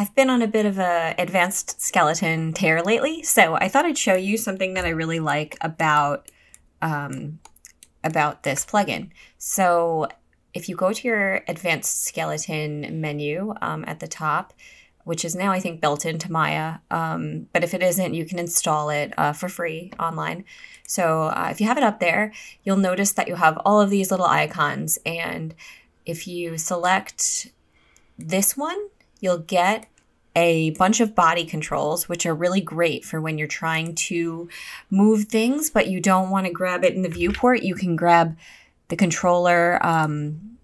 I've been on a bit of a advanced skeleton tear lately, so I thought I'd show you something that I really like about this plugin. So if you go to your advanced skeleton menu at the top, which is now I think built into Maya, but if it isn't, you can install it for free online. So if you have it up there, you'll notice that you have all of these little icons, and if you select this one, you'll get a bunch of body controls, which are really great for when you're trying to move things, but you don't want to grab it in the viewport. You can grab the controller on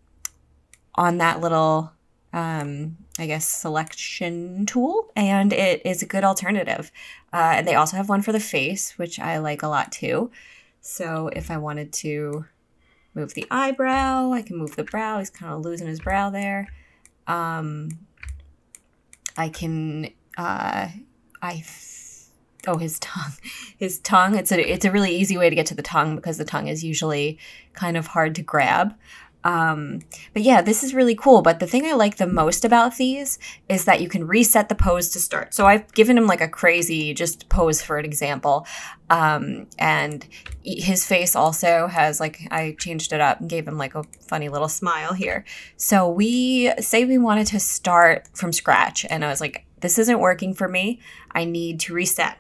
that little, I guess, selection tool, and it is a good alternative. And they also have one for the face, which I like a lot too. So if I wanted to move the eyebrow, I can move the brow. He's kind of losing his brow there. I can, oh, his tongue. His tongue, it's a really easy way to get to the tongue because the tongue is usually kind of hard to grab. But yeah, this is really cool. But the thing I like the most about these is that you can reset the pose to start. So I've given him like a crazy just pose for an example. And his face also has like, I changed it up and gave him like a funny little smile here. So we say we wanted to start from scratch, and I was like, this isn't working for me. I need to reset.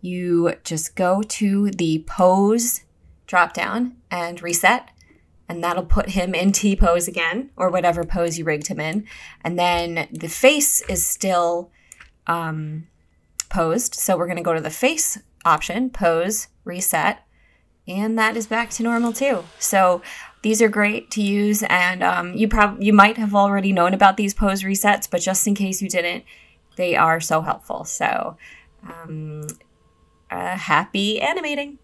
You just go to the pose drop down and reset. And that'll put him in T-Pose again, or whatever pose you rigged him in. And then the face is still posed. So we're going to go to the face option, pose, reset. And that is back to normal too. So these are great to use. And you might have already known about these pose resets, but just in case you didn't, they are so helpful. So happy animating.